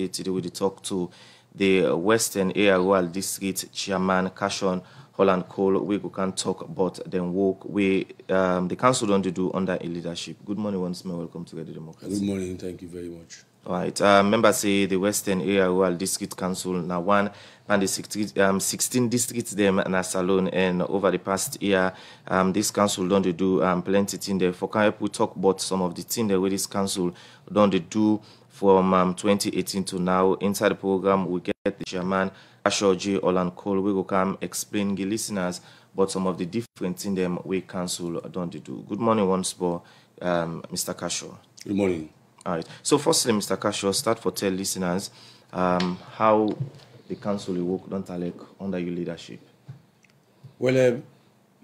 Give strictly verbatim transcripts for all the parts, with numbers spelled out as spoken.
Today we talk to the Western Air Royal District Chairman Kasho Holland Cole. We can talk about them work we um, the council don't do under a leadership. Good morning once more. Welcome to the Democracy. Good morning. Thank you very much. All right. Um, members say the Western Area Royal District Council now one and the sixteen, um, sixteen districts them in a salon, and over the past year, um, this council don't do um, plenty thing there. For can we talk about some of the things that this council don't do from um, twenty eighteen to now? Inside the program, we get the chairman Kasho J. Holland Cole. We will come explain the listeners about some of the different things them we council don't do. Good morning once more, um, Mister Kasho. Good morning. All right. So firstly, Mister Kasho, start for tell listeners um, how the council will work don't elect under your leadership. Well, uh,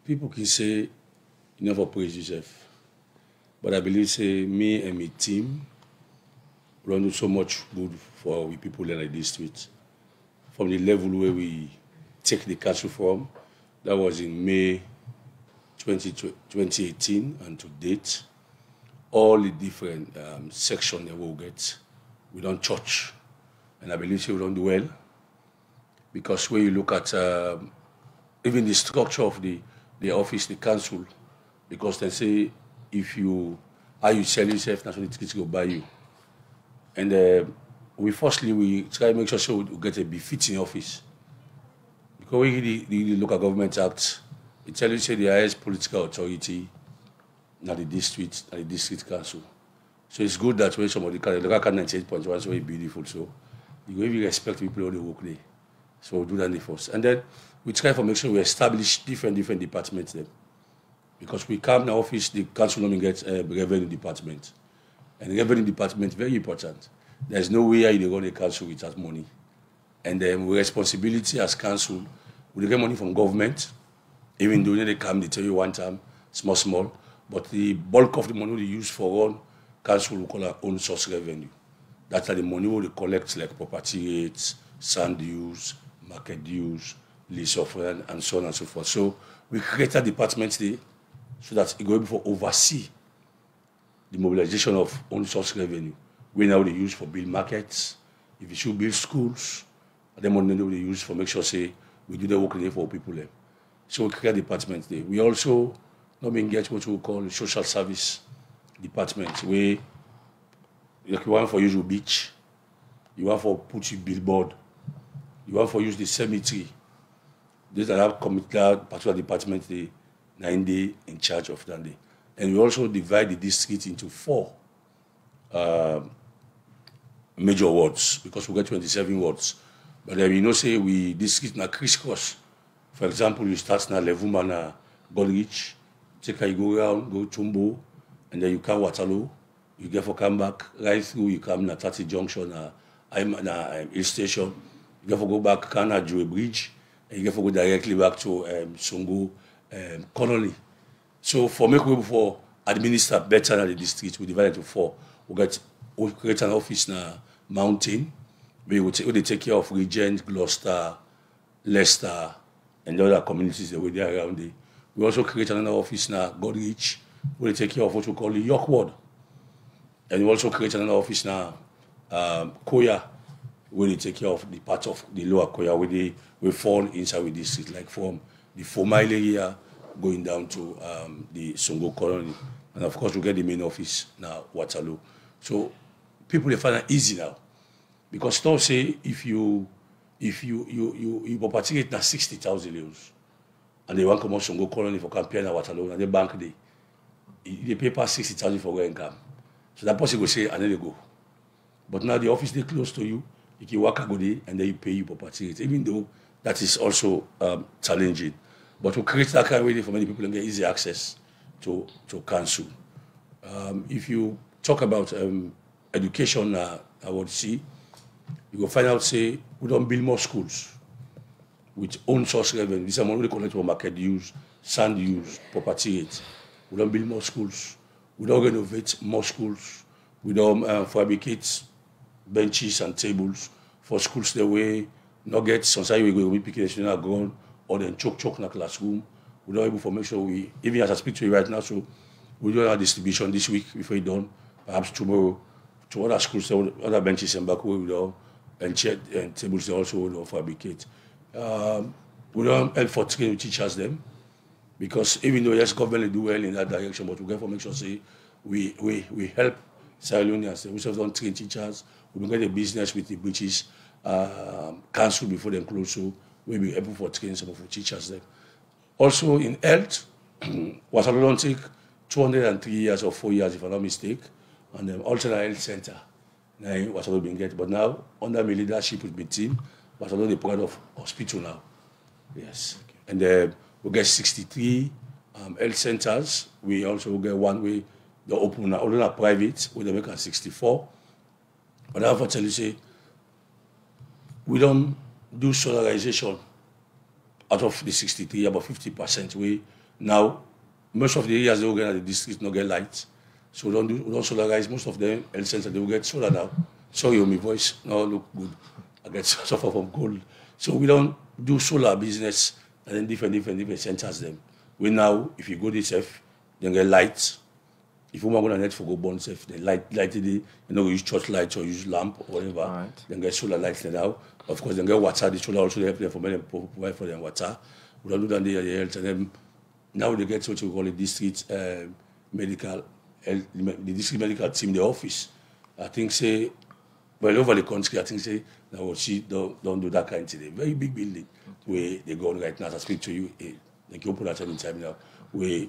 people can say you never praise yourself, but I believe say me and my team run do so much good for we people in the district. From the level where we take the council from, that was in May twenty eighteen, and to date, all the different um, sections that we'll get, we don't touch. And I believe we don't do well, because when you look at um, even the structure of the, the office, the council, because they say, if you, how you sell yourself, national tickets go buy you. And uh, we firstly, we try to make sure so we get a befitting office. Because when the, the Local Government Act, it tells you say the highest political authority not the district, not the district council. So it's good that when somebody can, the local ninety-eight point one is very beautiful. So you really respect people who work there. So we'll do that in the first. And then we try for make sure we establish different, different departments there. Because we come to office, the council normally gets a revenue department. And the revenue department is very important. There's no way you run a council without money. And then we responsibility as council, we get money from government. Even during the camp, they tell you one time, small, small. But the bulk of the money we use for one council we call our own source revenue. That's the money we collect, like property rates, sand dues, market dues, lease of land, and so on and so forth. So we create a department there so that it will be for oversee the mobilization of own source revenue. We now they use for build markets, if you should build schools, and the money we use for make sure say we do the work there for people there. So we create a department there. We also not being get what we call the social service department, where like you want for use your beach, you want for put your billboard, you want for use the cemetery. These are that particular department the nine day in charge of that day. And we also divide the district into four uh, major wards, because we get twenty-seven wards. But then we know say we district na crisscross. For example, you start na Levuma na Goldrich. Take you go around, go Chumbo, and then you come Waterloo, you get for come back, right through, you come to Tati Junction, uh, I'm at uh, Hill Station, you get for go back Kana Joy Bridge, and you get for go directly back to um, Songo um, Colony. So for make way for administer better than the district, we divide it to four. We get we create an office na Mountain, where we, we take care of Regent, Gloucester, Leicester, and other communities that were there around there. We also create another office now, Goldrich, where they take care of what we call the York Ward. And we also create another office now, um, Koya, where they take care of the part of the lower Koya, where they we fall inside with this, like from the four mile area going down to um, the Songo Colony. And of course, we get the main office now, Waterloo. So people, they find it easy now. Because now, say, if you, if you, you, you, you participate now sixty thousand euros. And they want to come out Songo Colony for campaign and Waterloo, and they bank they, they pay past sixty thousand for going camp. So that person will say, and then they go. But now the office, they close to you, you can work a good day, and then you pay you for party. Even though that is also um, challenging. But to create that kind of way for many people and get easy access to, to council. Um, if you talk about um, education, uh, I would see, you will find out, say, we don't build more schools with own source revenue. This is what we collect for market use, sand use, property rates. We don't build more schools. We don't renovate more schools. We don't uh, fabricate benches and tables for schools the way not get sometimes we go we pick national ground or then choke choke in the classroom. We don't able to make sure we even as I speak to you right now, so we do our distribution this week before it's done, perhaps tomorrow to other schools, other benches in Baku, you know, and chair and tables they also, you know, fabricate. Um, we don't help for skill teachers them, because even though yes, government do well in that direction, but we get for make sure say we we we help Sierra Leoneans. We have done train teachers. We get a business with the British uh, council before them close, so we be able for train some of the teachers them. Also in health, was Atlantic two hundred three years or four years if I'm not mistake, and then also the health center. Now was also being get, but now under my leadership with my team, was also the part of hospital now. Yes, okay. And then. Uh, We get sixty-three um, health centers. We also get one way, they open, although private, we make at sixty-four. But I have to tell you, say, we don't do solarization out of the sixty-three, about fifty percent. We now, most of the areas they will get at the district not get lights. So we don't, do, we don't solarize most of them health centers. They will get solar now. Sorry, my voice now look good. I get suffer from cold. So we don't do solar business. And then different, different, different centers them. We now, if you go this safe, then get lights. If you want to net for go born safe, then light, light it, you know, use church lights or use lamp or whatever. Right. Then get solar lights now. Of course, then get water. The solar also help them for them provide for them water. We don't do that there, health. And then now they get what you call the district uh, medical, health, the district medical team, the office. I think say, well over the country, I think say, now she don't don't do that kind of thing. Very big building. Where they go on right now, as I speak to you, eh, like you open that time in time now, where we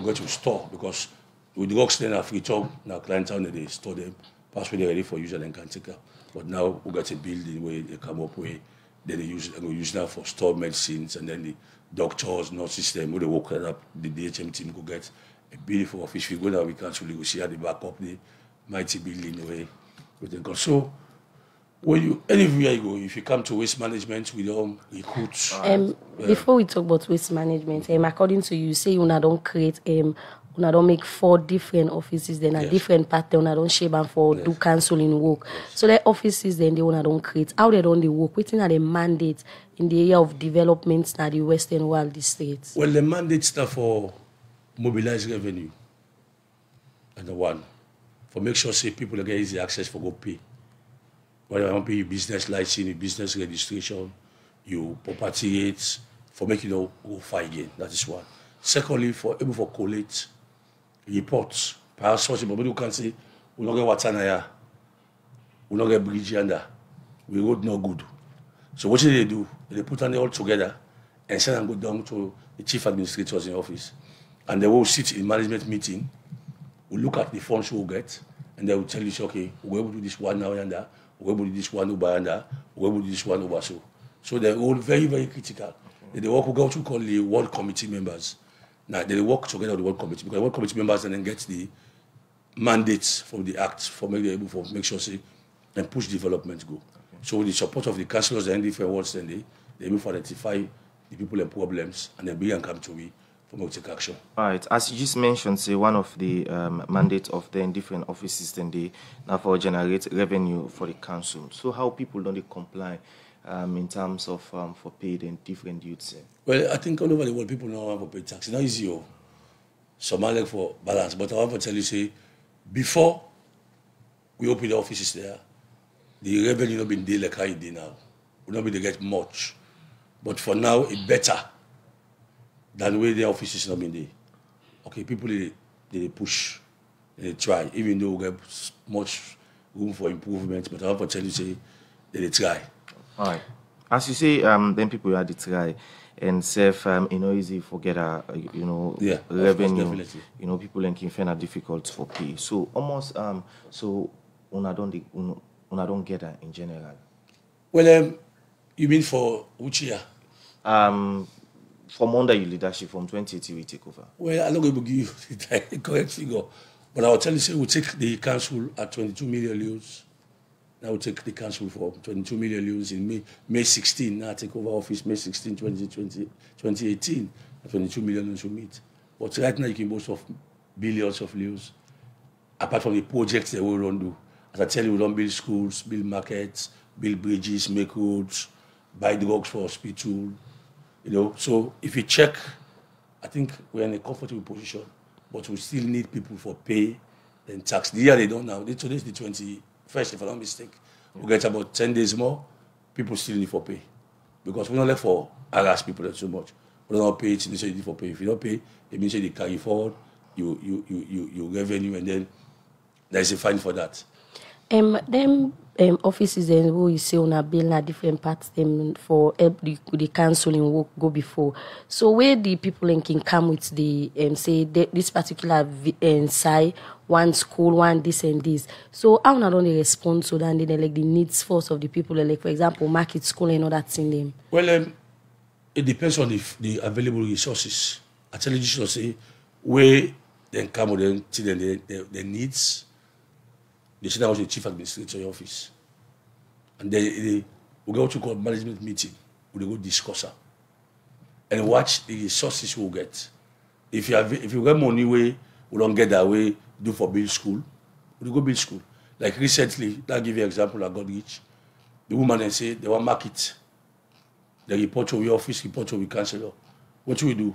go to store because with the rocks then, if we talk, now clients down there, they store them, pass when they're ready for use and then can take up. But now we got a building where they come up where then they use, and we use now for store medicines and then the doctors, nurses, them, where they work that up, the D H M team go get a beautiful office. We go now, we can't really go see how they back up the mighty building where we can go. So, Well, you, anywhere you go, if you come to waste management, we don't recruit. Um, yeah. Before we talk about waste management, um, according to you, you say you don't create, um, you don't make four different offices, then a yes. different part, you don't shape and for yes. do counseling work. Yes. So the offices, then they don't create. How they don't they work? What are the mandates in the area of development in the Western World District? Well, the mandates are for mobilize revenue, and the one for make sure say people get easy access for go pay. Whether I want to pay your business license, your business registration, your property rates, for making you go fight again. That is one. Secondly, for able for collate reports. Perhaps possible, you can say, we don't get water here, we don't get bridge under, we road no good. So what do they do? They put them all together and send them go down to the chief administrators in the office. And they will sit in management meeting, we look at the funds we will get, and they will tell you, okay, we're able to do this one now and that. Where would this one over and that? Where would this one over so? So they're all very, very critical. Okay. They work with what we call the World Committee members. Now, they work together with the World Committee because the World Committee members and then get the mandates from the Act for make, able for make sure say, and push development go. Okay. So with the support of the councillors and different wards, then they, they move to identify the people and problems and then bring and come to me. Action. All right. As you just mentioned, say one of the um, mandates of the different offices then they now for generate revenue for the council. So how people don't they comply um, in terms of um, for paid and different duties? Well, I think all over the world people know how to pay tax. It's not easy. Oh. Some are like for balance, but I want to tell you say before we open the offices there, the revenue not been there like how it did now. We don't be to get much, but for now it's better. Than where the office is not been there. Okay, people, they, they push, they try, even though we have much room for improvement, but I have to tell you, say, they, they try. All right. As you say, um, then people had to try, and self, um, you know, easy forget, uh, you know, yeah, revenue, course, you know, people in Kinfen are difficult for pay. So almost, um, so, when I don't, when I don't get that in general. Well, um, you mean for which year? Um, From under your leadership, from twenty eighteen, we take over. Well, I'm not going to give you the correct figure, but I'll tell you, say we take the council at twenty-two million euros. Now we take the council for twenty-two million euros in May, May sixteenth. Now I take over office May sixteenth, twenty eighteen. At twenty-two million euros we meet. But right now you can boast of billions of euros, apart from the projects that we don't do. As I tell you, we don't build schools, build markets, build bridges, make roads, buy drugs for hospital. You know, so if you check, I think we're in a comfortable position, but we still need people for pay than tax. The year they don't now. Today's the twenty-first, if I'm not mistaken. We get about ten days more, people still need for pay. Because we don't let for harass people so much. We don't pay it, they need for pay. If you don't pay, it means they carry forward your you, you, you, you revenue, and then there's a fine for that. Um, them um, offices then who you say on a bill na different parts them for help the, the counseling work go before. So where the people in can come with the um, say the, this particular um, side, one school, one this and this. So how not only respond so that they like the needs first of the people like for example market school and all that in them. Well, um, it depends on the, the available resources. I tell you, you should say where then come with them till then the, the, the needs. They said I was the chief administrator office. And they, they we go to call management meeting. We go discuss her. And watch the resources we'll get. If you have if you get money way, we don't get that way, do for build school. We go build school. Like recently, I'll give you an example I got rich. The woman then say they want market. They report to your office, report to your councillor. What do we do?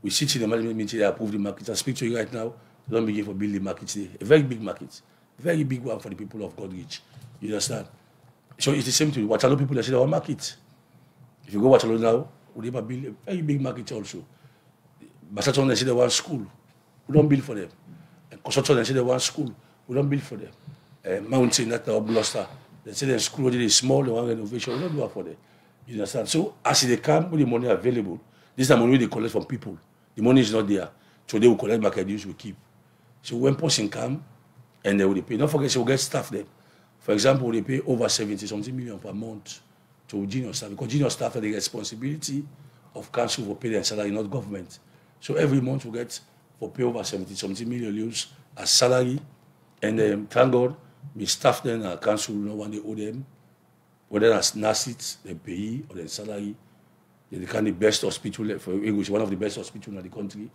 We sit in the management meeting, they approve the market. I speak to you right now, they don't begin for building market today. A very big market. Very big one for the people of Godrich. You understand? So it's the same to Waterloo people that say they want market. If you go Waterloo now, we never build a very big market also. Basaton they say they want school. We don't build for them. And Kosoton they say they want school. We don't build for them. Uh, Mountain, that now Bluster. They say their school already is small, they want renovation. We don't do that for them. You understand? So as they come with the money available, this is the money they collect from people. The money is not there. So they will collect market use, we keep. So when person come, and they will pay. Don't forget, they will get staff there. For example, they pay over seventy something million per month to junior staff, because junior staff have the responsibility of council for pay their salary, not government. So every month we get for pay over seventy something million euros as salary. And um, thank God, my staff then at council, no one they owe them, whether as nurses, they pay or their salary. They can the best hospital, for English, one of the best hospitals in the country.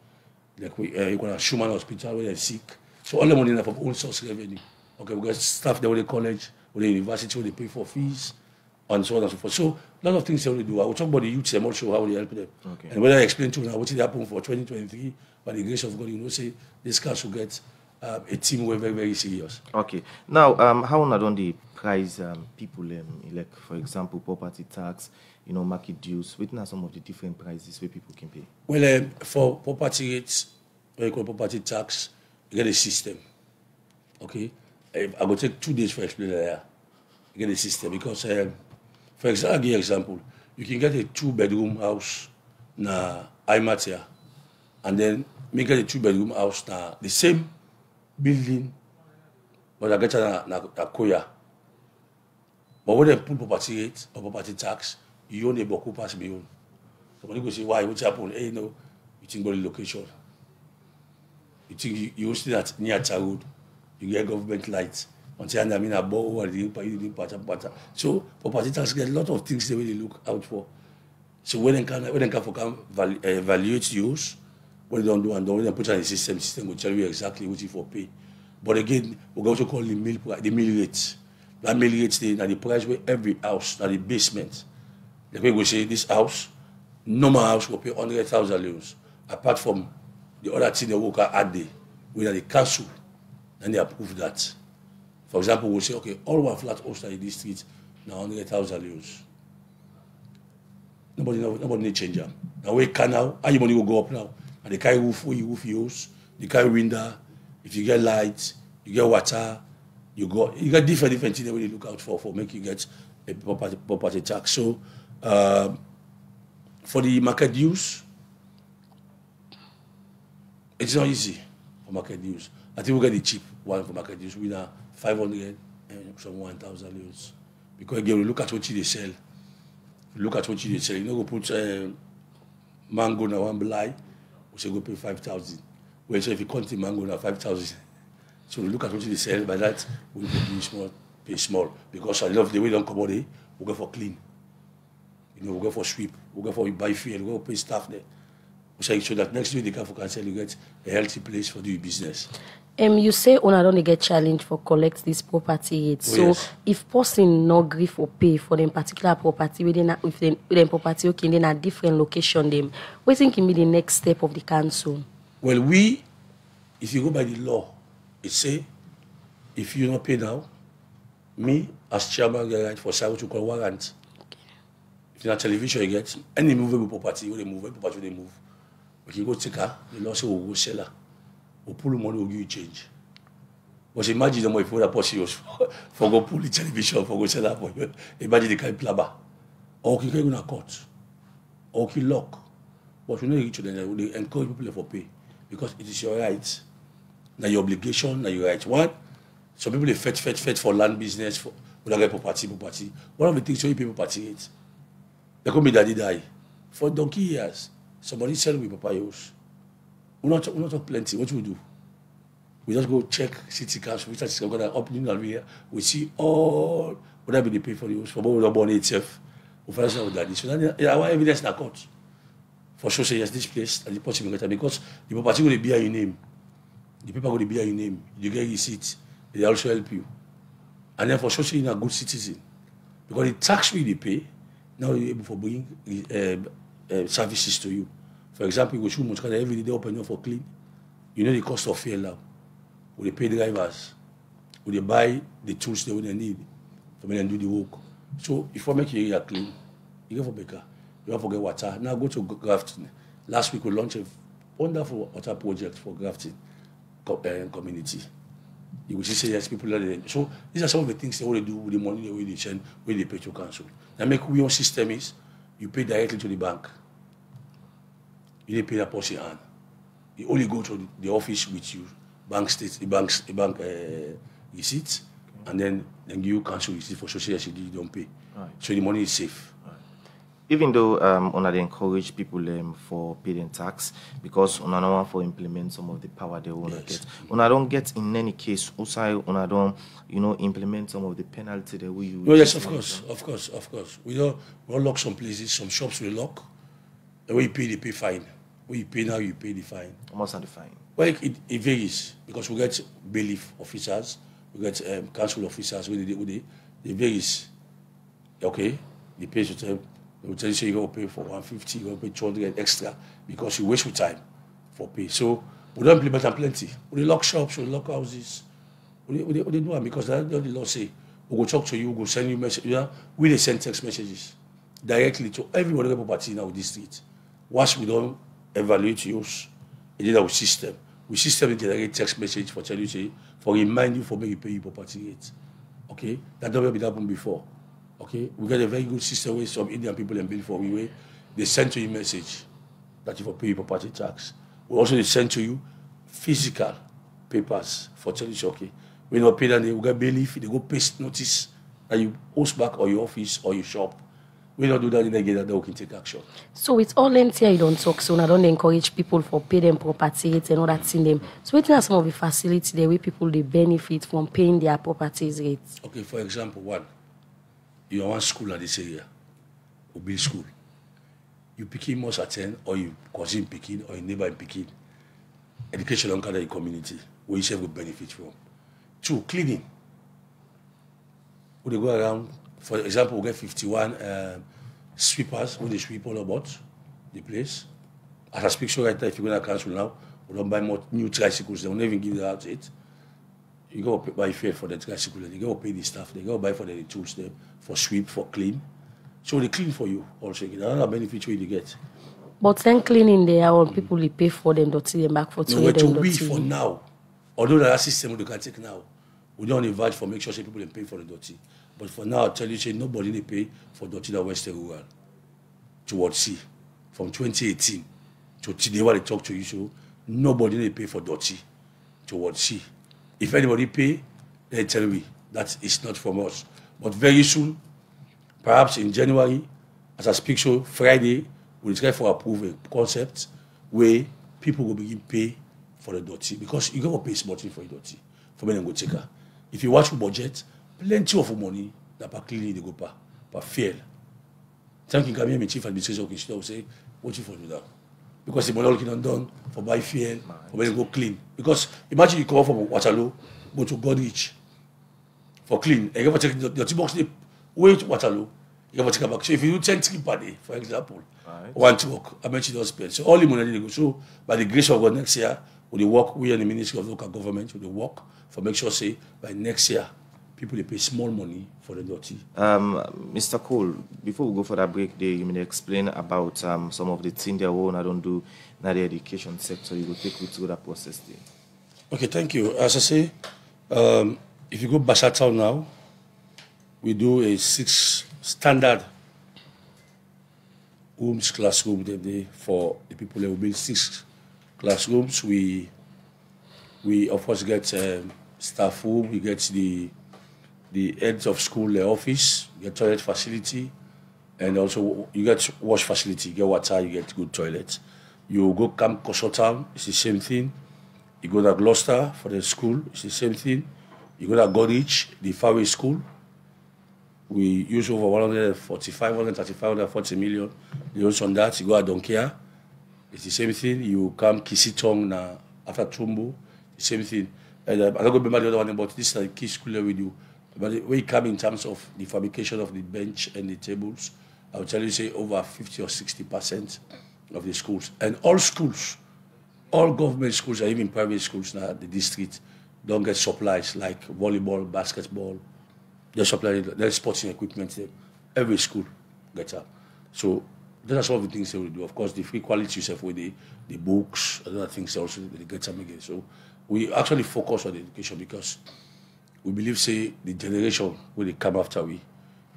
Like we, uh, you can have Schumann Hospital where they're sick. So all the money is from own source revenue. Okay, we got staff there with the college, with the university, where they pay for fees, and so on and so forth. So a lot of things they only do. I will talk about the youth, them also, how they help them. Okay. And when I explain to them what it happened for twenty twenty-three, by the grace of God, you know, say this council gets uh, a team who are very, very serious. Okay. Now, um, how not only price um, people, um, like, for example, property tax, you know, market dues, what are some of the different prices where people can pay? Well, um, for property rates, we call property tax, you get a system, okay? I will take two days for explaining that. You get a system because, um, for example, I'll give you an example. You can get a two-bedroom house na Imatia, and then make get a two-bedroom house na the same building, but I get a na, na Koya. But when they put property rate or property tax, you own a boku pass beyond. So when you go say, why, what's happened? Hey, you know, you think about the location. You think you, you stay at near Tar Road, you get government lights. Until I mean a ball or the pata. So property tax get a lot of things the way they look out for. So when they can when they can for come evaluate use, what they don't do and don't they put it in the system, system will tell you exactly what you for pay. But again, we're going to call the mill the mill rate. That mill rate they the price where every house, at the basement. The way we say this house, normal house will pay hundred thousand euros, apart from the other thing they work at add the whether the council and they approve that. For example, we'll say, okay, all one flat house in this street now hundred thousand euros. Nobody nobody need change them. Now we can now, how your money will go up now. And they carry roof you roof yours, they carry window, if you get light, you get water, you go you got different different things that we look out for for make you get a property property tax. So uh, for the market use, it's not easy for market use. I think we get the cheap one for market use. We are five hundred and some one thousand euros. Because again, we look at what they sell. We look at what they sell. You know, go put uh, mango in one blind, we say go pay five thousand. Well, so if you count the mango now five thousand. So we look at what they sell. By that, we pay small, pay small. Because I love the way they don't come out there, we go for clean. You know, we go for sweep, we go for buy fuel, we go pay staff there. So that next week they can for cancel, you get a healthy place for doing business. Um, you say owner don't get challenged for collect this property rate. Oh, so yes. If person no agree for pay for them particular property within within them property okay in a different location them, what think can be the next step of the council? Well, we if you go by the law, It say, if you don't pay now, me as chairman get right for sale to call warrant. If na television you get, any movable property, they move, property they move. We can go take her, the law say we go sell her. We pull the money, we give you change. But imagine the money for that person for go pull the television, for go sell her for you. Imagine the kind of plumber. Or you can go to court. Or you lock. But you know you children, they encourage people for pay. Because it is your right. Now your obligation, now your right. One, some people they fetch, fetch, fetch for land business, for get property, property. One of the things you people party it. They call me daddy die. For donkey years, somebody sell me papayos. We not we not talk plenty. What we do? We just go check city council, which is gonna open in here. We see all whatever they pay for the house, for what we don't born itself. We find out daddy. So then our evidence na court. For sure, say yes, this place and the possible better because the property will be your name. The people will be your name. You get receipt. They also help you. And then for sure, you're a good citizen. Because the tax we pay, now you're able to bring uh, uh, services to you. For example, you should must every day they open you for clean. You know the cost of fuel now. Will they pay drivers? Will they buy the tools they need to make them do the work? So if I make your area clean, you get for Becca. You don't forget water. Now go to Grafton. Last week we launched a wonderful water project for Grafton community. You will see serious people are there. So these are some of the things they already do with the money they already send, where they pay to council. Now make we own system is you pay directly to the bank. You didn't pay that policy hand. You only go to the office with you, bank states, the banks, the bank uh, receipts, okay. And then then you council receipt for social security you don't pay. Right. So the money is safe. Even though um, on they encourage people um, for paying tax because on want for implement some of the power they want to yes. get. On I don't get in any case also on I don't you know implement some of the penalty that we use. No, yes, of course, of course, of course. We don't we don't lock some places, some shops we lock. And when you pay, they pay fine. When you pay now, you pay the fine. Almost on the fine. Well, it, it varies because we get bailiff officers, we get um, council officers. When they, when they, they varies. Okay, they pay to them. They will tell you, say, you're going to pay for one fifty, you're going to pay two hundred extra because you waste your time for pay. So we don't implement them plenty. We lock shops, we lock houses. We, we, we do them because that's what the law say. We go talk to you, we go send you messages. Yeah? We they send text messages directly to everybody property now in this street. Once we don't evaluate use, it is our system. We system generate text message for tell you, say, for remind you for make you pay your property rate. Okay? That never been happened before. Okay, we got a very good system where some Indian people and build for we they send to you a message that you for pay property tax. We also they send to you physical papers for telling you, okay, when you pay that they will get bailiff, they go paste notice that you host back or your office or your shop. We don't do that in the game that they can take action. So it's all empty you don't talk soon. I don't encourage people for pay them property rates and all that in them. So what are some of the facilities there where people they benefit from paying their properties rates? Okay, for example, one. You have one school in this area, you build school. You Pekin must attend, or you cousin Pekin, or your neighbor in Pekin. Education on the community, where you self will benefit from. Two, cleaning. When they go around, for example, we get fifty-one uh, sweepers, when they sweep all about the place. As I speak, so right now, if you go to the council now, we don't buy more new tricycles, they will not even give that out it. You go buy fare for the tricycle, they go pay the staff, they go buy for the tools, them for sweep, for clean. So they clean for you also. Another benefit you get. But then cleaning there, all people they pay for them, don't see them back for two. No, but we for now, although that system we can take now, we don't invite for make sure say people they pay for the dirty. But for now, I tell you, say nobody they pay for dirty that Western Rural towards sea from twenty eighteen to today. When they talk to you, so nobody they pay for dirty towards sea. If anybody pay, they tell me that it's not from us. But very soon, perhaps in January, as I speak, so Friday, we'll try for approve a concept where people will begin pay for the dirty. Because you gotta pay smartly for the dirty, for men and go take her. If you watch the budget, plenty of money that per cleaning they go per, per fail. Thank you, Kamia, my chief administration, she will say, what you for do now? Because the money not done for buy fuel, for when go clean. Because imagine you come from Waterloo, go to Godrich for clean, and you ever take your dirty box, they way to Waterloo, you ever take it back. So if you do ten trips per day, for example, right. One truck, I mentioned those spend. So all the money they go. So by the grace of God next year, We will work, we and the Ministry of Local Government, we will work for make sure, say, by next year, people they pay small money for the dirty. Um, Mister Cole, before we go for that break, they, you may explain about um, some of the things they own I don't do in the education sector. You will take me through that process there. Okay, thank you. As I say, um, if you go Basha Town now, we do a six standard rooms, classroom day for the people that will build six classrooms. We, we of course get um, staff room, we get the the heads of school, the office, get toilet facility, and also you get wash facility, you get water, you get good toilet. You go Camp Kasho Town, it's the same thing. You go to Gloucester for the school, it's the same thing. You go to Goderich, the faraway school. We use over one hundred forty-five, one hundred thirty-five, one hundred forty million. They use on that. You go to Donkia, it's the same thing. You come Kisitong after Tumbo, the same thing. And uh, I don't remember the other one, but this is like key school that we do. But when it comes in terms of the fabrication of the bench and the tables, I would tell you, say, over fifty or sixty percent of the schools. And all schools, all government schools, and even private schools now, the district, don't get supplies like volleyball, basketball. They're supplying, they're sporting equipment. There. Every school gets up. So those are some of the things they will do. Of course, the free quality yourself with the, the books, other things also they get up again. So we actually focus on the education because we believe, say, the generation when they come after we,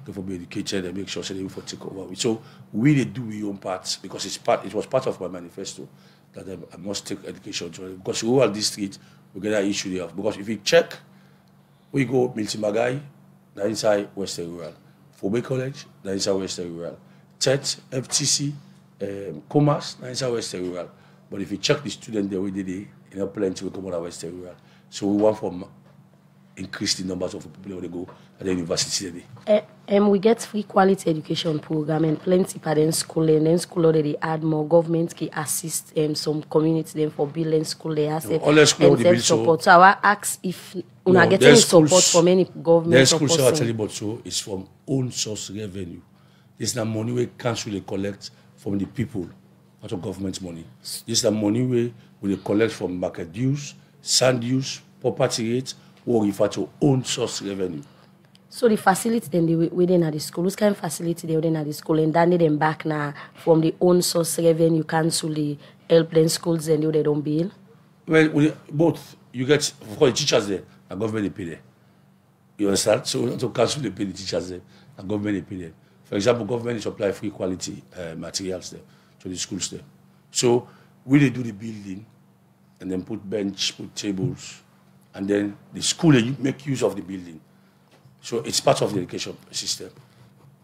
they will be educated and make sure say, they will take over. So we they do our own part because it's part. It was part of my manifesto that um, I must take education to them. Because rural district, we get that issue there. Because if you check, we go Miltimagai, that inside Western Rural, Fourah Bay College, that inside Western Rural, T E T, F T C, um, Commerce, that inside Western Rural. But if you check the student there, we did it, you know, plenty will come out of Western Rural. So we want from increase the numbers of people who go at the university today. And uh, um, we get free quality education program and plenty parents school and then school already add more government can assist um, some community then for building school they have no, all the school and support. So, so I ask if we are getting support from any government. The school so I tell you about so is from own source revenue. It's the money we council they collect from the people, out of government money. It's the money we we collect from market dues, sand use, property rates. Or refer to own source revenue. So the facility then they within at the school, which kind of facility they within at the school, and then they them back now from the own source revenue council the help them schools and they don't bill. Well, both you get of course the teachers there, the government they pay them. You understand? So not to council they pay the teachers there, the government they pay them. For example, government is supply free quality uh, materials there to the schools there. So we they do the building, and then put bench, put tables. And then the school you make use of the building. So it's part of the education system.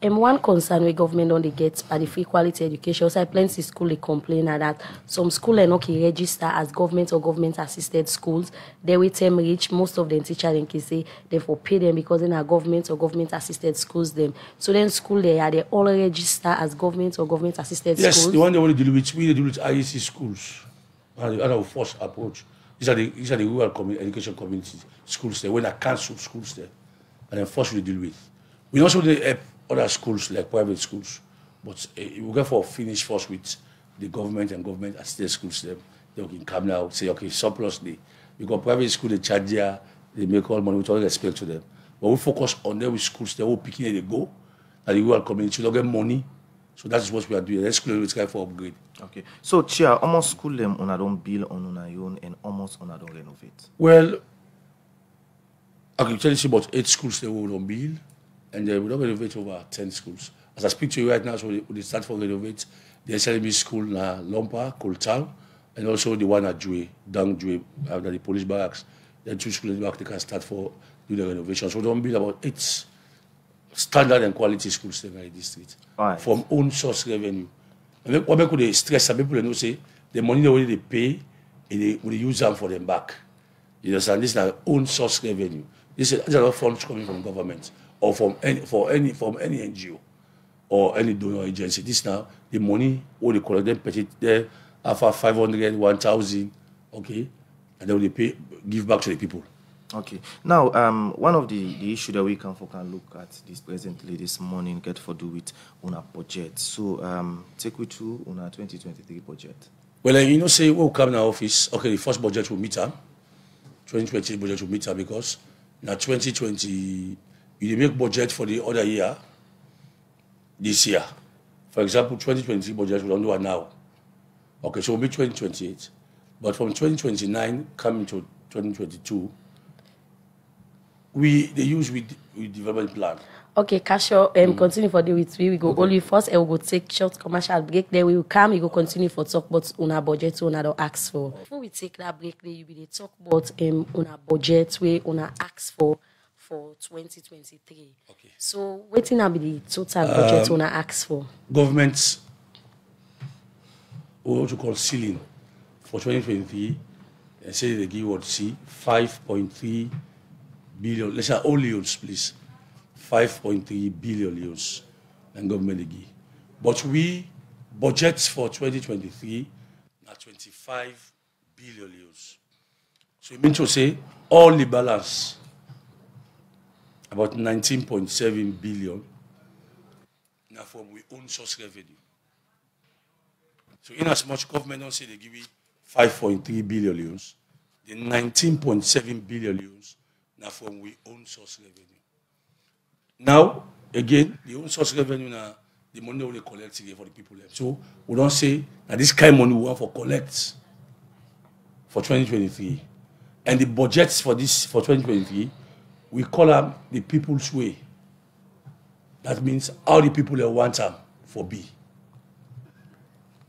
And one concern with government on the gates by the free quality education, so I plenty school they complain that some school and okay register as government or government assisted schools. They will tell them reach most of the teacher and can say they for pay them because they are government or government assisted schools them. So then school they are they all register as government or government assisted yes, schools. Yes, the one they want to deal with we they deal with I E C schools. And our first approach. These are the, these are the rural community, education communities, schools there, when I cancel schools there, and then first we deal with. We also help other schools, like private schools, but uh, we go for finish first with the government and government as state schools there. They can come now, say, okay, surplus day. Because private school, they charge there, they make all money, with all respect to them. But we focus on them with schools, they're all picking where they go, and the rural community, they don't get money. So that's what we are doing. Let's school is for upgrade. Okay. So Chia, almost school them on a don't build on our own and almost on a don't renovate. Well, I can tell you about eight schools they will on build, and they will renovate over ten schools. As I speak to you right now, so when they start for renovate, the S L M E school na Lompa, Coal Town, and also the one at Jue, Dang Jue, after the police barracks. Then two schools in the back they can start for do the renovation. So don't build about eight standard and quality schools in the district. Right. From own source revenue. And what make they stress some people and say the money they already pay and they will use them for them back. You understand? This is our own source revenue. This is these are not funds coming from government or from any for any from any N G O or any donor agency. This now the money what they collect them petit there after five hundred, one thousand, okay, and then they pay give back to the people. Okay. Now, um, one of the, the issues that we can focus and look at this presently this morning get for do with on a budget. So, um, take we to on our twenty twenty-three budget. Well, uh, you know, say, we'll come in our office. Okay, the first budget will meet her. twenty twenty budget will meet her because now twenty twenty, you make budget for the other year, this year. For example, twenty twenty budget, we don't do it now. Okay, so we'll be twenty twenty-eight. But from twenty twenty-nine coming to twenty twenty-two, we they use with, with development plan. Okay, Kasho, um, mm. continue for the with we. We go okay. Only first, and we go take short commercial break. Then we will come. We go continue for talk about on our budget, on our ask for. Before we take that break, then you will talk about um on our budget, we on our ask for for twenty twenty-three. Okay. So, what will be the total budget um, on our ask for? Government, what you call ceiling for twenty twenty-three, and say they give what C five point three billion. Let's say all yields, please. five point three billion euros and government again. But we budget for twenty twenty-three at twenty-five billion euros. So it means to say all the balance about nineteen point seven billion now from we own source revenue. So in as much government don't say they give you five point three billion euros, the nineteen point seven billion euros now from we own source revenue. Now, again, the own source revenue, uh, the money we collect again for the people. So we don't say that this kind of money we want for collect for twenty twenty-three. And the budgets for this for twenty twenty-three, we call them the people's way. That means all the people that want them for B.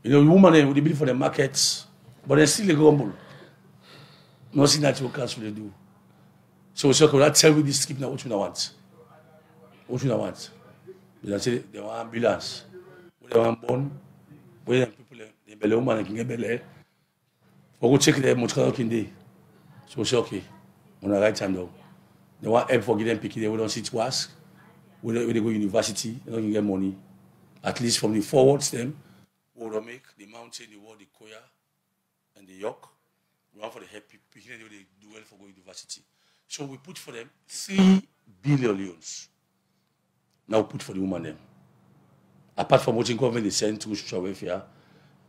You know, the woman they build for the markets, but they still grumble. Nothing that you can't really do. So we say, okay, let's tell you this script now what you want. What you want? They say they want ambulance. They want bond. Where the people they belay woman and king belay. We go check the motor car day. So we say okay, on the right hand now. They want help for getting picky. They don't sit to ask. When they go university, they don't get money. At least from the forward stem, we will make the mountain, the wall, the Koya, and the York. We want for the help people. They do well for going university. So we put for them three billion euros. Now put for the woman them. Apart from what the government is sent to social welfare,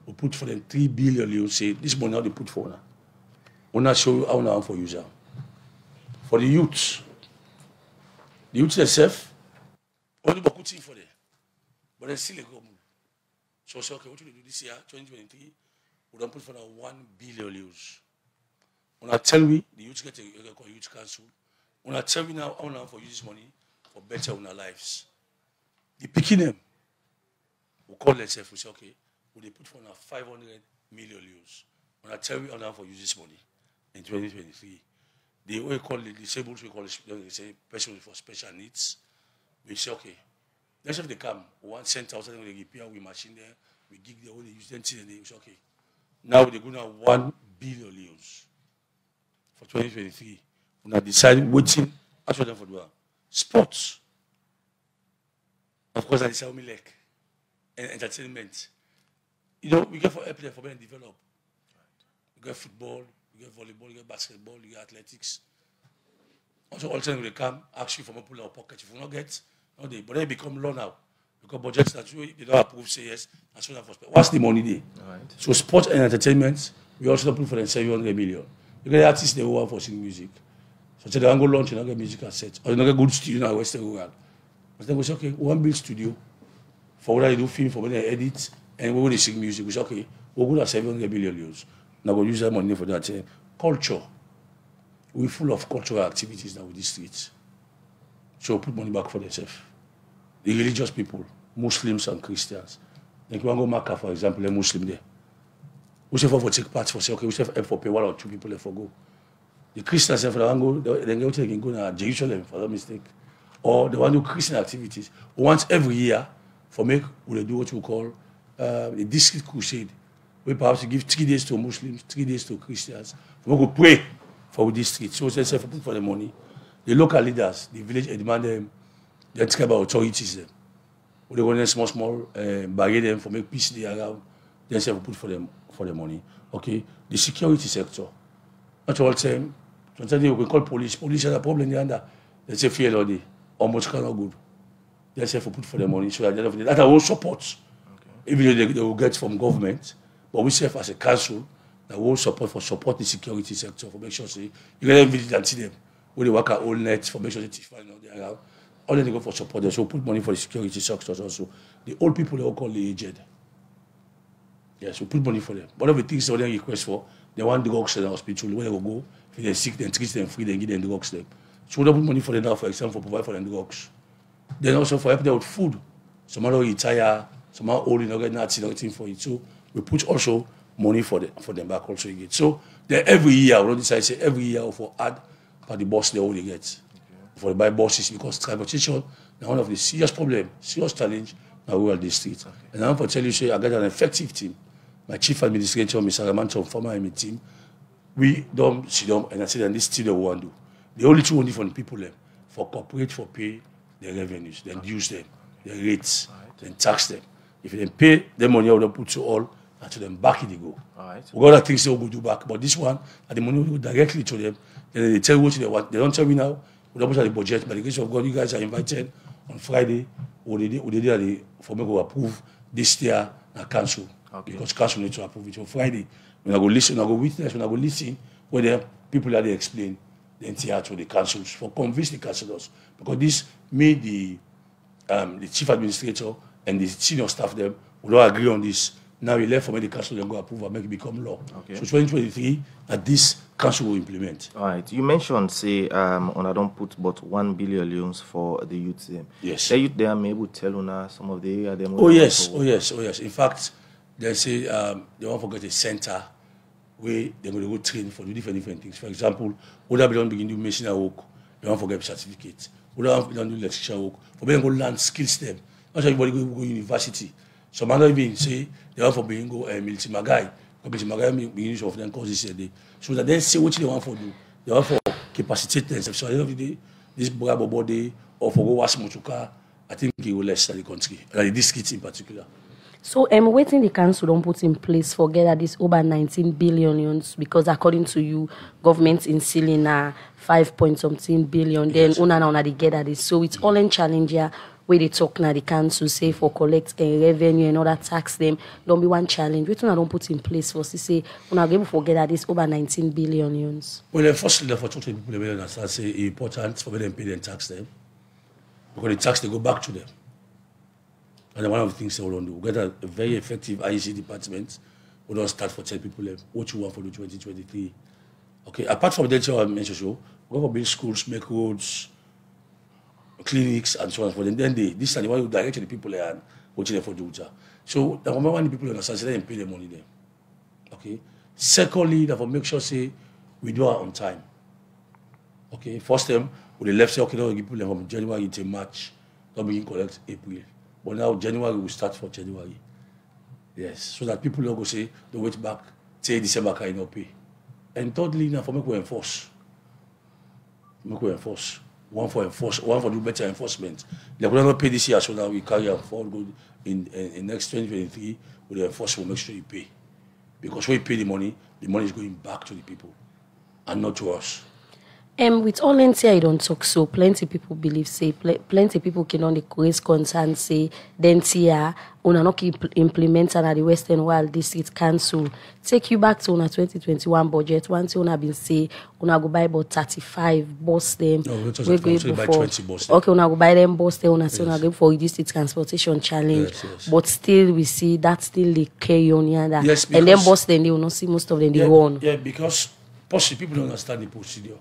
we put for them three billion. You say this money now they put for now. We now show you how now for user. For the youth, the youth themselves only but good thing for them, but they still go. So say okay, what do we do this year, twenty twenty-three? We don't put for now one billion euros. We now tell we the youth get a, a, a youth council. We now tell we now how now for use this money for better on our lives. The picking them, we call themselves, we say, okay, we put for now five hundred million euros. When I tell you how for use this money in twenty twenty-three, they will call the disabled, we call the person for special needs. We say, okay, let's have they come, we want ten thousand, we repair, we machine them, we gig them, we use them, and they say, okay, now they're going to have one billion euros for twenty twenty-three. We now decide waiting, ask them for the world. Sports, of course, I say we like and entertainment. You know, we get for help there for men develop. We get football, we get volleyball, we get basketball, we get athletics. Also, all time we come ask you for more pull out pocket. If you not get, no they, but they become low now because budgets that you they don't approve say yes and so on for sports. What's the money there? Right. So sports and entertainment, we also put for them seven hundred million. You get the artists they want for singing music. So they don't go launch and get musical sets. Or they don't get good studio in Western Royal. But then we say, okay, we want to build studio for what they do film, for what they edit, and we want to sing music. We say, okay, we're going to have seven hundred million euros. Now we'll use that money for that. Culture. We're full of cultural activities now with the streets. So put money back for themselves. The religious people, Muslims and Christians. Like when we go Makkah, for example, a Muslim there. We say, for take part, for say, okay, we say, for pay one or two people, for go. The Christians for the angle, they can go to Jerusalem for that mistake, or they want to do Christian activities. Once every year, for make we do what we call uh, the district crusade. We perhaps give three days to Muslims, three days to Christians. We go pray for the district. So they say for for the money, the local leaders, the village, they demand them. They think about authorities them. We go to small small uh, barrier them for make peace day around. They say we put for them for the money. Okay, the security sector. At all time. Sometimes we call police. Police has a problem in the they say fear all day. Almost kind of good. They say for put for the money. So that they will support. Okay. Even though they, they will get from government, But we serve as a council that will support for support the security sector for make sure say you can visit and see them. When they work at all nets for make sure that they find out they're around. All they go for support, they so put money for the security sectors also. The old people they all call the aged. Yes, we put money for them. One of the things they only request for, they want drugs in the hospital. Where they will go, if they're sick, then treat them free, then give them drugs them. So we put money for them now, for example, provide for them drugs. Then also for help them with food. Some are retire, some are old, you know, get nothing, nothing for it. So we put also money for them, for them back also. Get. So then every year, we don't decide say every year for add for the bus they only get. Okay. For the buy buses, because transportation is one of the serious problem, serious challenge in rural districts. Okay. And I'm going to tell you, so I got an effective team. My chief administrator, Mister Ramanton, former M E team, we don't sit down and I said, and this still they want to do. The only two only for the people them, for corporate, for pay their revenues, then okay. Use them, their rates, right. Then tax them. If they pay the money, I will put to all and to them back in the go. All right. We got other things they will do back, but this one, and the money will go directly to them. Then they tell you what they want. They don't tell me now. We don't put out the budget. By the grace of God, you guys are invited on Friday. We did for me to approve this year and council. Okay. Because council needs to approve it on Friday. When I go listen, when I go witness, when I go listen, where the people are they explain the entire to the councils for convince the councillors. Because this made the um, the chief administrator and the senior staff them will all agree on this. Now we left for me the council and go approve and make it become law. Okay. So twenty twenty-three at this council will implement. All right. You mentioned say um on I don't put but one billion loans for the youth them. Yes. The youth there may tell on some of the area them. Oh yes, oh yes, oh yes. In fact, they say um they won't forget a center where they will train for different different things. For example, older people don't begin to do machinery work, they won't forget certificates. Older people don't do electrician work. For them go learn skills them. Not everybody go go university. Some other even say they want for being go a military magai, because military magai means of them causes a day. So that they say what they want for do, they want for capacitate themselves. So at the end of the day, this brabo body or for go wash motoka, I think it will less than the country, like this district in particular. So I'm um, waiting the council don't put in place for get at this over nineteen billion, because according to you, government in ceiling are five point something billion. Yes. Then una una they get at this. So it's all in challenge here. Where they talk now, the council say for collect uh, revenue and other tax them. Don't be one challenge. Which one I don't put in place for? Say, when I give forget that this over nineteen billion yuns. Well, firstly, for talking people, they understand say it's important for them pay them tax them, because the tax they go back to them. And one of the things they will do, we get a very effective I E C department. We don't start for ten people them. What you want for the twenty twenty-three? Okay. Apart from that, I mentioned so we have to build schools, make roads, clinics and so on. For them, then they this and the one who direct the people and watching them for the water. So the number one, the people understand so they pay the money them. Okay. Secondly, they will make sure say we do it on time. Okay. First time we the left say okay, now give people from January to March, not begin collect April. But now January will start for January. Yes. So that people don't go say they wait back till December can not pay. And thirdly, now for make we enforce. Make we enforce. One for enforce, one for do better enforcement. They will not pay this year, so now we carry on forward in, in, in next twenty twenty-three. With the enforcement, make sure you pay, because when you pay the money, the money is going back to the people, and not to us. And um, with all ends here, I don't talk so. Plenty people believe say, pl plenty people can only raise concern say, then here, una not keep implementing at the Western World District Council. Take you back to una twenty twenty-one budget. Once una been say, una go buy about thirty-five bus them. No, we go before. Buy twenty bus. Them. Okay, una go buy them bus them. Una say yes. Una go for district transportation challenge. Yes, yes. But still, we see that still they carry on here. Yes, and then bus them, they will not see most of them. They yeah, run. Yeah, because possibly people don't understand the procedure.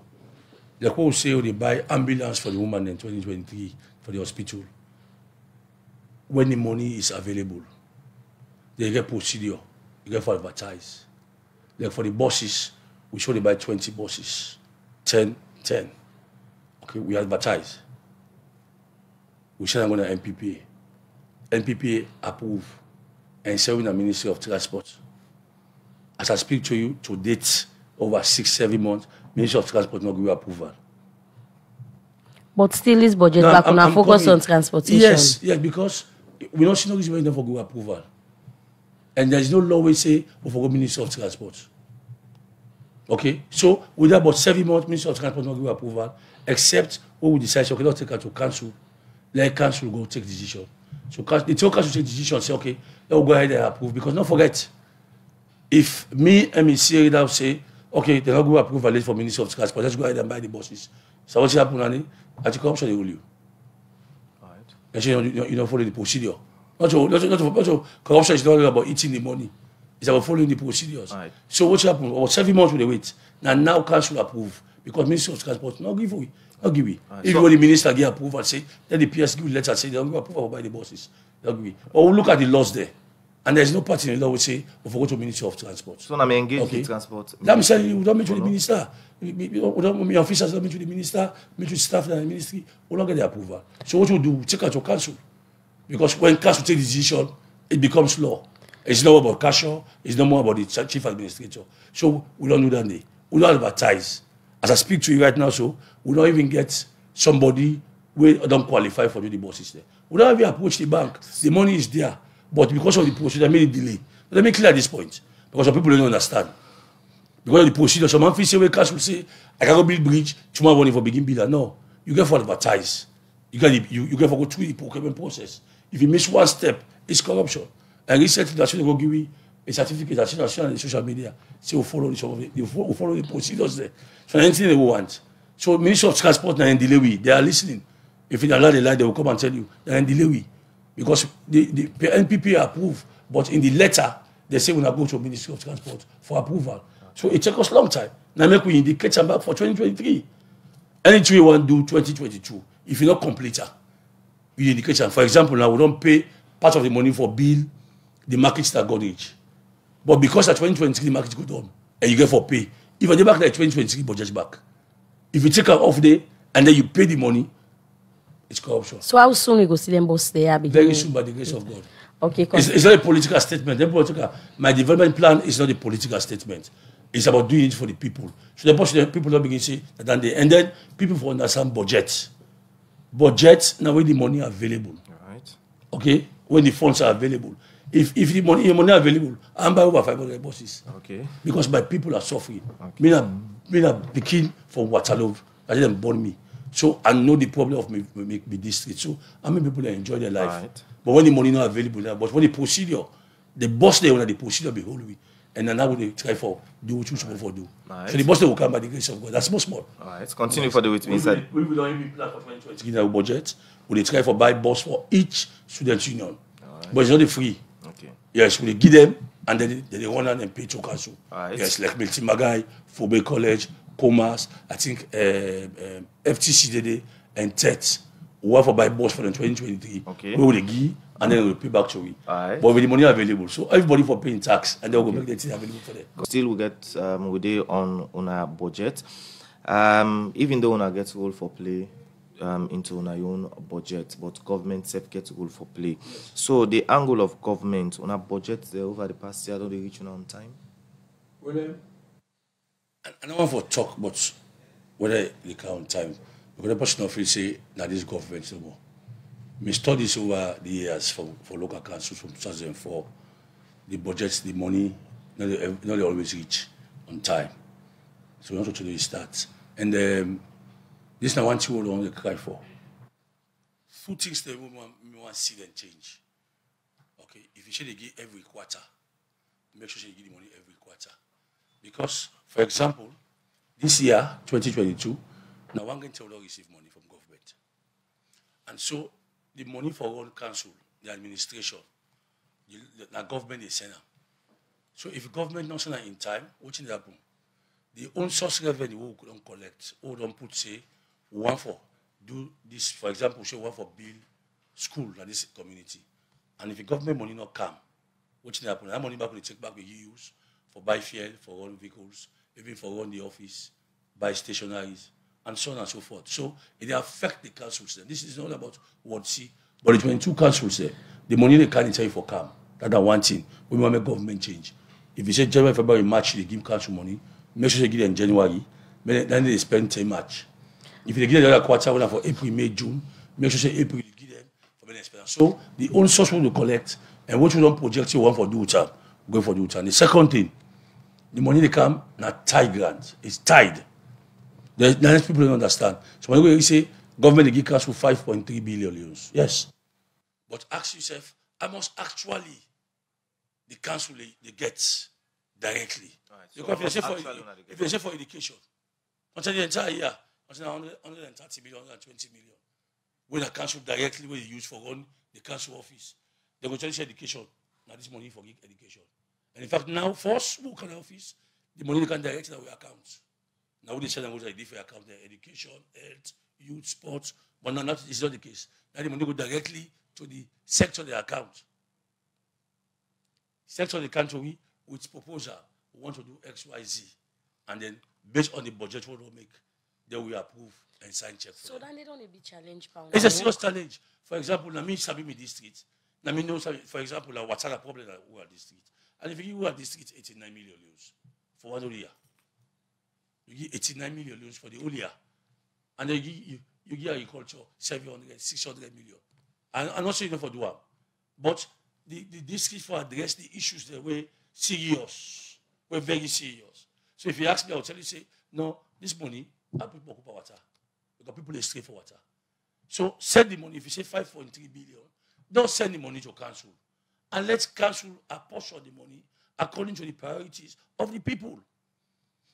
The court say they buy ambulance for the woman in twenty twenty-three for the hospital. When the money is available, they get procedure, they get for advertise. Like for the buses, we show they buy twenty buses, ten, ten. Okay, we advertise. We send them on the N P P A. N P P A approve and sell in the Ministry of Transport. As I speak to you, to date, over six, seven months, Ministry of Transport not give approval. But still, this budget now, back I'm, I'm focus coming. On transportation. Yes, yes, because we don't see no reason why they forgo approval. And there's no law we say we forgo Ministry of Transport. Okay? So, with about seven months, Ministry of Transport not give approval, except when we decide, so okay, not take it to council. Let council go take decision. So, they tell council to take decision, say, okay, they'll go ahead and approve, because don't forget, If me, M E C A, now say, okay, they're not going to approve a list for Ministry of Transport, let's go ahead and buy the buses. So what's happening? At the corruption, they will you. All right. And so you don't, you don't follow the procedure. Not so, not so, not so, not so. Corruption is not about eating the money. It's about following the procedures. Right. So what happened? About seven months they wait. Now now council approve because Ministry of Transport not give away, not give away. Right. If so, the minister give approval and say, then the P S give letter say they don't give approval by the bosses. They'll give. But we we'll look at the laws there, and there's no party in the law will say we forgot to Ministry of Transport. So now we engage okay. the transport. That means we don't meet with the minister. We don't meet officers. Don't meet with the minister. Meet with staff and the ministry. We don't get the approval. So what you do? We take out your council because when council take decision, it becomes law. It's not about Kasho. It's no more about the chief administrator. So we don't do that day. We don't advertise. As I speak to you right now, so we don't even get somebody who don't qualify for the bosses there. We don't even approach the bank. The money is there. But because of the procedure, they made it delay. Let me clear at this point. Because some people don't understand. Because of the procedure, some man say, Kasho say, I can go build bridge, tomorrow morning for begin builder. No. You get for advertise. You get you, you get for go through the procurement process. If you miss one step, it's corruption. And recently, that's going to give you a certificate that's on the social media. So we follow the, we follow the procedures there. So anything they want. So Ministry of Transport and Delay, they are listening. If you allow the lie, they will come and tell you they are in delay. Because the, the N P P approve, but in the letter they say we will go to Ministry of Transport for approval. So it took us a long time. Now make we indicate them back for twenty twenty-three. Anything you want to do twenty twenty-two, if you not complete it, you indicate them. For example, now we don't pay part of the money for bill. The market start got rich. But because at twenty twenty-three, the market go down, and you get for pay. If you get back like twenty twenty-three, but just back. If you take an off day, and then you pay the money, it's corruption. So how soon we go see them boss there? Very soon, by the grace of God. Okay, it's, it's not a political statement. The political, my development plan is not a political statement. It's about doing it for the people. So the boss, people don't begin to say that they and then people for understand budget. Budget, now when the money available. All right. Okay? When the funds are available. If, if the money is available, I'm buying over five hundred buses. Okay. Because my people are suffering. Me okay. Me a begin from Waterloo. I didn't born me. So I know the problem of me, me, me district. So how many people enjoy their life? Right. But when the money is not available, but when the procedure, the boss they want the procedure be holy. And then I would try for do what you should for do. Right. So the boss they will come by the grace of God. That's more small. All right. Let's continue for the wait inside. We will not even plan for twenty twenty in our budget. We will try for buy bus for each student union. Right. But it's not free. Okay. Yes, we give them and then they, they run out and pay to council. Right. Yes, like Milton Magai, Fourah Bay College, Commerce, I think uh, uh, F T C D D and T E T. We have to buy bus for them twenty twenty-three. Okay. We will give and then we will pay back to we. Right. But with the money available. So everybody for paying tax and then we will okay. make the thing available for them. Still, we get um, we dey on, on our budget. Um, even though we get role for play. Um, into on our own budget, but government self get goal for play. Yes. So the angle of government on our budget uh, over the past year, don't they reach on time? Well, um, I, I don't want for talk, but whether they count time, because the person often say that this government no more. My studies over the years from for local councils from two thousand four, the budgets, the money, not they, not they always reach on time. So we want to do is that and. Um, This is not one thing we want to cry for. Two things that we want, we want to see them change. Okay, if you should give every quarter, make sure you give the money every quarter. Because, for example, this year, twenty twenty-two, now one can tell you receive money from government. And so, the money for all council, the administration, the, the, the government is sending. So, if the government not sending in time, what will happen? The own source revenue we don't collect, we don't put say. One for do this, for example, say one for build school in this community. And if the government money not come, what will happen? That money back will take back we use for buy fuel for all vehicles, even for run the office, buy stationaries, and so on and so forth. So it affects the councils there. This is not about what see, but the twenty-two councils there, the money they can't tell you for come. That's one thing. We want to make government change. If you say January, February, March, they give council money, make sure they give them in January, then they spend ten March. If they give them the other quarter for April, May, June, make sure say April you give them for many expenses. So the own source we will collect and what we don't project you want for do time, go for do time. The second thing, the money they come, not tied grant. It's tied. The next people don't understand. So when we say government they give council five point three billion euros. Yes. But ask yourself, how much actually the council they, they get directly. Right, so because if you, for, if you say for education, until the entire year, until one hundred thirty million, one hundred twenty million, where the council directly where they use for run the council office, they go to education. Now this money for education. And in fact, now for small kind of office, the money they can direct to our accounts. Now they say that they differ account, their education, health, youth, sports, but now not, it's not the case. Now the money go directly to the sector of the account. Sector of the country with proposal, we want to do X, Y, Z. And then based on the budget what we'll make, then we approve and sign check for So them. Then they don't be challenged. It's a serious challenge. For example, na me sabi me district. Na me know, for example, la what's the problem that we are district. And if you are district, eighty-nine million loans for one whole year. You give eighty-nine million loans for the whole year. And then you, you, you give agriculture seven hundred, six hundred million. And, and also, you know, for Duam. But the, the district for address the issues that were serious, were very serious. So if you ask me, I'll tell you, say, no, this money, I put more water. Because people are straight for water. So send the money. If you say five point three billion, don't send the money to council. And let council apportion the money according to the priorities of the people.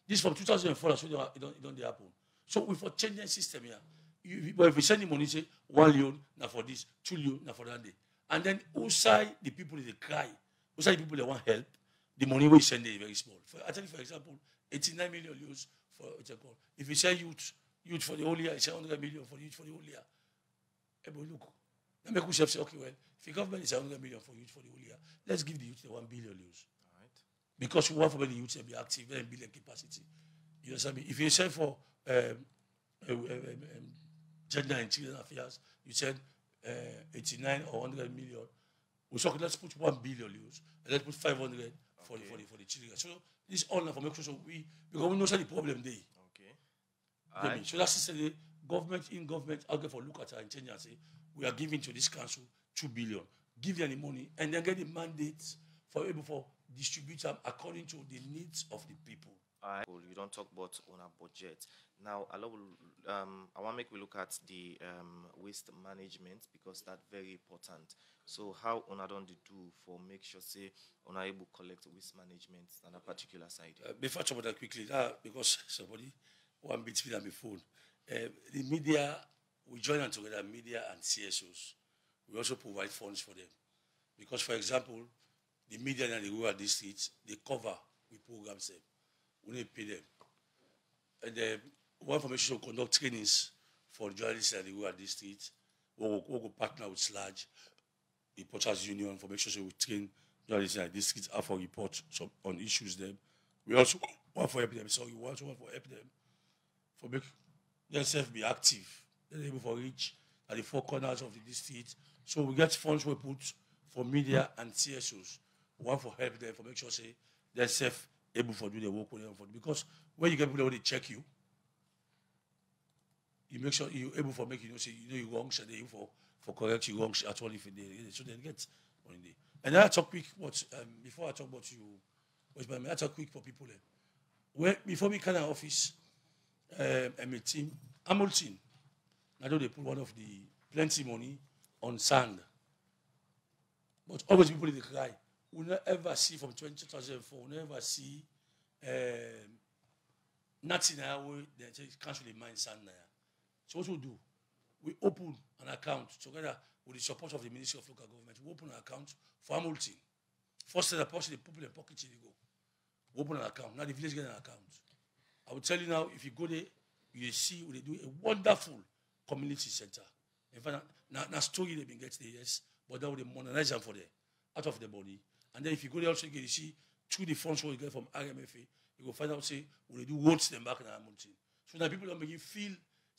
This from two thousand four, so it don't, it don't, it don't happen. So we for changing the system here. You, if we send the money, say one leon, now for this, two leon, now for that day. And then outside the people they cry, outside the people they want help, the money we send is very small. For, I tell you, for example, eighty-nine million leons for what you call. If you say youth, youth for the whole year, it's one hundred million for youth for the whole year. Hey, but look, now make yourself say, okay, well, if the government is one hundred million for youth for the whole year, let's give the youth the one billion leons. All right. Because we want for the youth to be active and build their capacity. You understand me? If you say for um, uh, um, um, gender and children affairs, you said uh, eighty-nine or one hundred million. We so let's put one billion euros, and let's put five hundred for, okay. the, for, the, for the children. So this is all now for make sure so we, because we know the problem there. Okay. All right. So that's the government in government, I'll get for look at her and change and say, we are giving to this council two billion. Give them the money, and then get the mandates for able for distribute them according to the needs of the people. All right. Well, you don't talk about on a budget. Now, I, love, um, I want to make we look at the um, waste management because that's very important. So how Ona don't do for make sure say Ona able collect waste management on a particular side? Uh, before I talk about that quickly, uh, because somebody one bit me on my phone. Uh, the media, we join them together, media and C S Os. We also provide funds for them. Because, for example, the media and the rural districts, they cover, we program them. We need to pay them. And then, one formation to conduct trainings for journalists and the rural districts. We'll, we'll partner with SLAG, Reporters Union, for make sure so we train journalists and districts have for report so on issues them. We also want for help them. So we also want for help them for make themselves be active. They're able for reach at the four corners of the district. So we get funds we put for media and C S Os. We want for help them for make sure say themselves able for do the work with them for because when you get people they check you. You make sure you're able for making, you know, say, you know, you're wrong, so they're able for, for correct you wrong at all if they, so they get on the day. And then I talk quick, what, um, before I talk about you, which, I talk quick for people. Eh? When, before we came to office, um, I'm a team, Hamilton, I know they put one of the plenty money on sand. But always people they cry. We never ever see from two thousand four, we never see um, nothing in our way, they cancel the mine sand now. So what we do, we open an account together with the support of the Ministry of Local Government. We open an account for Hamilton. First step, the people in pocket they go. We open an account. Now the village get an account. I will tell you now, if you go there, you see what they do. A wonderful community center. In fact, now, now story they've been getting there, yes, but that would modernize them for there, out of the body. And then if you go there also, you can see through the funds we get from R M F A, you go find out say what they do roads them back in Hamilton. So now people don't make you feel.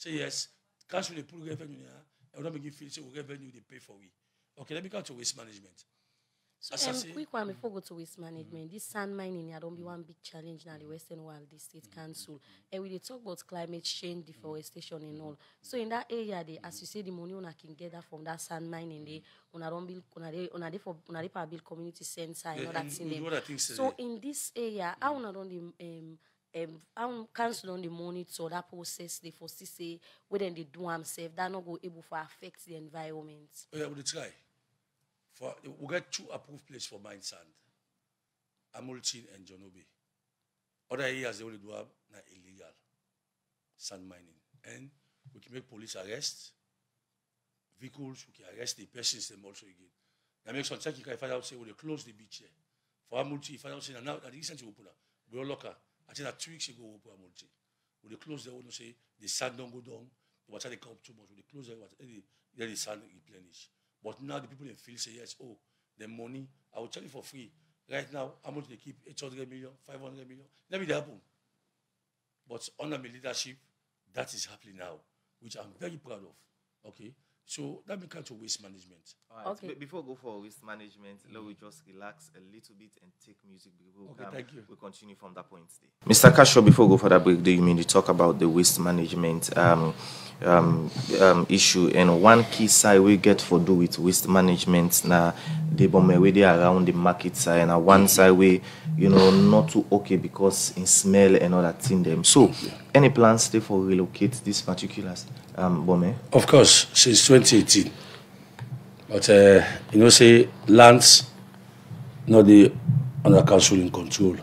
Say yes, council they pull revenue now, and we don't make feel say we revenue they pay for we. Okay, let me come to waste management. So um, say, quick one before mm, go to waste management. Mm. This sand mining here don't be one big challenge now the Western Wild District mm. Council. Mm. And we they talk about climate change, deforestation mm. and all. So in that area they, mm. as you say the money una can gather from that sand mining they una don't build una they una they for una they build community center and all that in them. So in this area, how mm. una don't the um Um, I'm council on the monitor that process they foresee say whether they do themselves that not go able for affect the environment. Oh yeah, we try. For we get two approved places for mine sand. Amulchin and Jonobi. Other areas they only do have na illegal sand mining. And we can make police arrest, vehicles, we can arrest the persons them also again. That makes one check you can find out say we close the beach here. For Amulchi, if I don't say now that recently we open up, we all locker. I think that two weeks ago we open Amulchi. When they close the window, say the sand don't go down, the water they come too much. When they close the water, then the sand replenish. But now the people in the field say yes, oh, the money, I will tell you for free. Right now, how much they keep? eight hundred million, five hundred million. Never it happen. But under my leadership, that is happening now, which I'm very proud of. Okay? So that becomes to waste management. All right. Okay. Before we go for waste management, let we just relax a little bit and take music. We'll okay, thank you. We'll continue from that point today. Mister Kasho, before we go for that break, do you mean to talk about the waste management um, um, um, issue? And one key side we get for do with waste management now, they bomb way they around the market side, and one side way, you know, not too okay because in smell and all that in them. So, yeah. Any plans stay for relocate this particular? Um, Bome. Of course, since twenty eighteen. But uh, you know, say lands not the under council in control.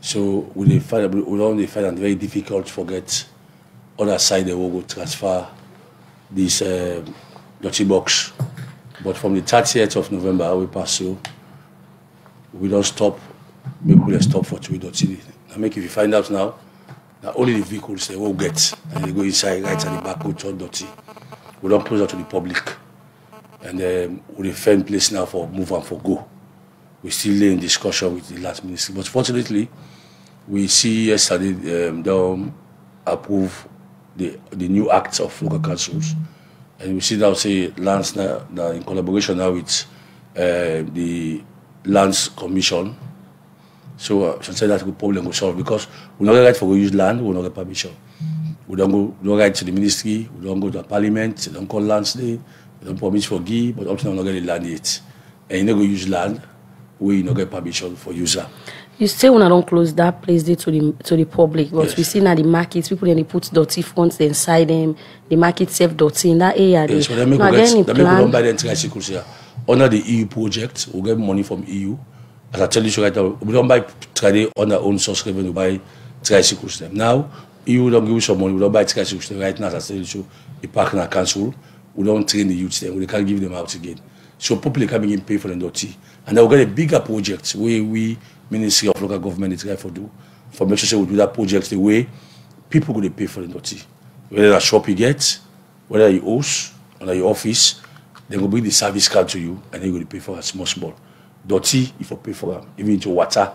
So we find we only find it very difficult to forget other side they will go transfer this uh, dirty box. But from the thirtieth of November we pass through. We don't stop. We could stop for two dirty. I make if you find out now. That only the vehicles they will get, and they go inside, right at the back, it's all dirty. We don't close out to the public. And um, we find place now for move and for go. We still lay in discussion with the last ministry. But fortunately, we see yesterday um, them approve the, the new acts of local councils. And we see now, say, lands now, now in collaboration now with uh, the Lands Commission. So uh, I should say that the problem will solve because we don't right for we use land, we don't get permission. We don't go we don't right to the ministry, we don't go to the parliament, they don't call lands there, they don't permit for give, but up to now we don't get the land yet. And you don't go use land, we don't get permission for user. You say when I don't close that place there to the to the public, but yes. We see now the markets, people then they put dirty fronts they inside them, the market self dirty in that area. Yes, they, so they make, no, get, they make we don't buy the entire circles here. Under the E U project, we get money from E U. As I tell you right now, we don't buy trade on our own source revenue, we buy tricycles. Now, E U don't give us some money, we don't buy tricycles. Right now, as I tell you, the park and our council, we don't train the youth, we can't give them out again. So people can begin pay for the dirty. And then we get a bigger project where we, Ministry of Local Government, try for do. For make sure we do that project the way people could pay for the dirty. Whether that shop you get, whether you host, whether your office, they will bring the service card to you and then you will pay for a small, small. Dirty, if you pay for them. Even into water,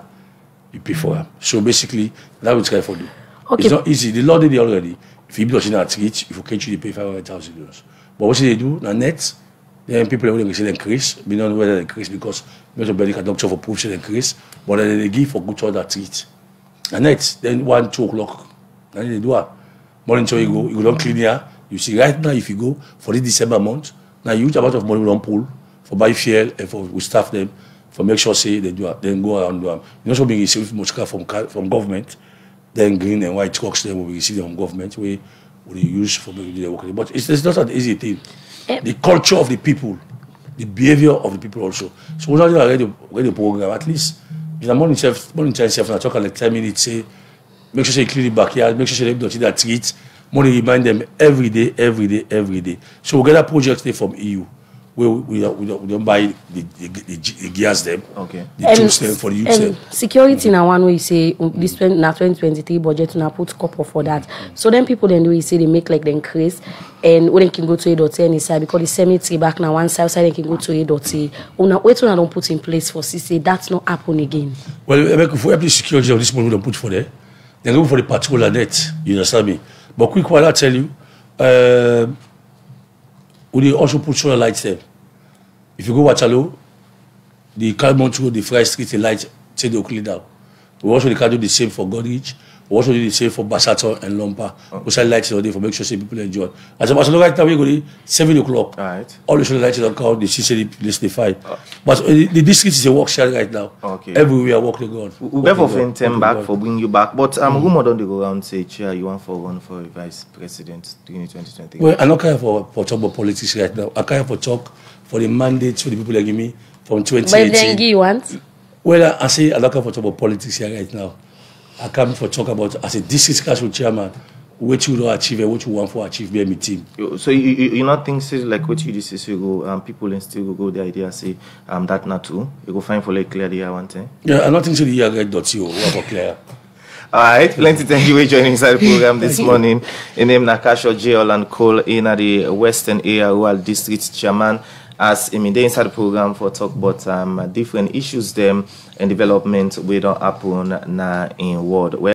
you pay for them. So basically, that will try for you. Okay. It's not easy. The law did it already. If you build a at reach, if you catch you, they pay five hundred thousand euros. But what they do, the net, then people will say they increase. We don't know whether they increase because most of the doctor for proof say they increase. But then they give for good order treat. The net, then one, two o'clock. Then they do it. Morning, so you go, you don't clean here. You see, right now, if you go for this December month, now huge amount of money we don't pull for buy fuel and for we staff them. For make sure say they do it, then go around do them. You know, so we receive much car from from government, then green and white trucks then we receive them from government where we use for making the work. But it's, it's not an easy thing. Yep. The culture of the people, the behavior of the people also. So when I read the, read the program, at least in the morning self, morning time self, and I talk like ten minutes. Say, make sure say clean the backyard, make sure they don't see that treat. Money remind them every day, every day, every day. So we get a project there from E U. We, we, we, don't, we don't buy the, the, the, the gears them, okay. The um, tools them for the youth um, security mm-hmm. Now one way you say, this mm-hmm. twenty twenty-three budget, now put couple for that. Mm-hmm. So then people then do you say they make like the increase, and when they can go to a dot inside because the cemetery back now, one side side they can go to a dot. Wait till I don't put in place for C C, that's not happen again. Well, if we have the security of this money, we don't put for there, then go for the patrol and net, you understand me? But quick, while I tell you, uh, we also put solar lights there. If you go Waterloo, the Calmont Road, the Fry Street, the light, take the clean down. We also can do the same for Goderich. We also do the same for Bassaton and Lompa. Okay. We sell lights all day for make sure people enjoy. As a Barcelona right now, we go seven o'clock. Right. All the solar lights don't count, the city, the city. But uh, the, the district is a work share right now. Okay. Everywhere, work the God. We have often turn back for bring you back. But um, mm. Rumor don't they go around and say, Chair, you want for one for vice president during twenty twenty? Well, I don't care for, for talk about politics right now. I care for talk. For the mandates for the people that give me from twenty eighteen. But then give you want? Well, I say I don't come for talk about politics here right now. I come for talk about, I say, this is Kasho chairman, what you don't achieve and what you want for achieve by me team. So you, you, you not think, say, like what you do, say, you go, um, people and still go, go the idea, say, um, that not true. You go find for like clear the year one thing. Yeah, I don't think so the year right dot C O, what about clear? All right, plenty thank you for joining inside the program this morning. In name na Kasho J. Holland Cole, in the Western Air Royal District chairman. As I mean, they inside the program for talk about um, different issues them and development we don't happen na in world.